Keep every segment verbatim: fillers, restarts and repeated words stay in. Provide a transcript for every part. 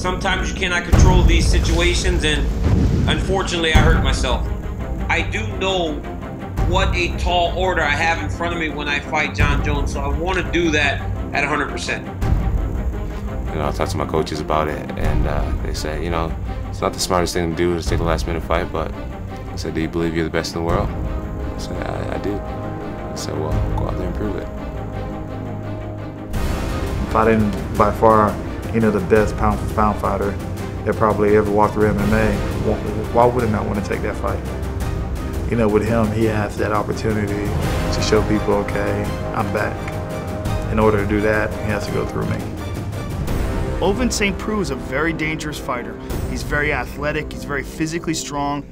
sometimes you cannot control these situations, and unfortunately I hurt myself. I do know what a tall order I have in front of me when I fight John Jones, so I want to do that at one hundred percent. You know, I talked to my coaches about it, and uh, they said, you know, it's not the smartest thing to do to take a last-minute fight, but I said, do you believe you're the best in the world? I said, I, I do. I said, well, go out there and prove it. Fighting by far, you know, the best pound-for-pound fighter that probably ever walked through M M A, why would I not want to take that fight? You know, with him, he has that opportunity to show people, okay, I'm back. In order to do that, he has to go through me. Ovince Saint Preux is a very dangerous fighter. He's very athletic, he's very physically strong.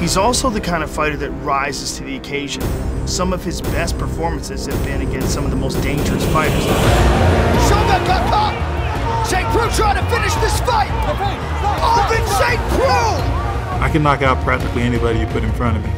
He's also the kind of fighter that rises to the occasion. Some of his best performances have been against some of the most dangerous fighters. Shoulder got caught! Saint Preux trying to finish this fight! Ovince Saint Preux! I can knock out practically anybody you put in front of me.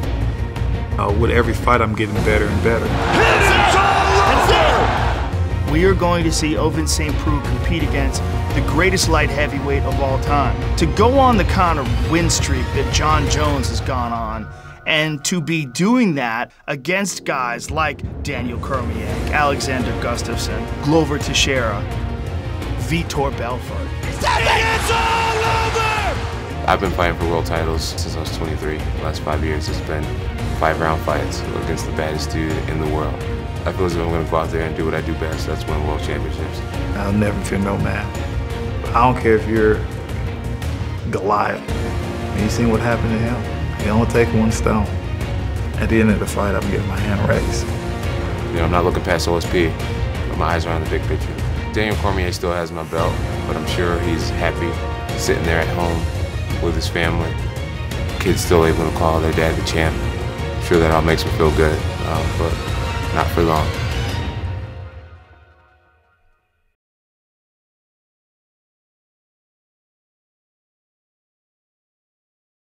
Uh, with every fight, I'm getting better and better. It's all over! We are going to see Ovince Saint Preux compete against the greatest light heavyweight of all time. To go on the kind of win streak that John Jones has gone on, and to be doing that against guys like Daniel Cormier, Alexander Gustafsson, Glover Teixeira, Vitor Belfort. It's all over! I've been fighting for world titles since I was twenty-three. The last five years it's been five round fights against the baddest dude in the world. I feel as if I'm going to go out there and do what I do best. That's win world championships. I'll never feel no man. I don't care if you're Goliath. And you seen what happened to him? You only take one stone. At the end of the fight, I'm getting my hand raised. You know, I'm not looking past O S P, but my eyes are on the big picture. Daniel Cormier still has my belt, but I'm sure he's happy sitting there at home with his family. Kids still able to call their dad the champ. Sure, that all makes me feel good, um, but not for long.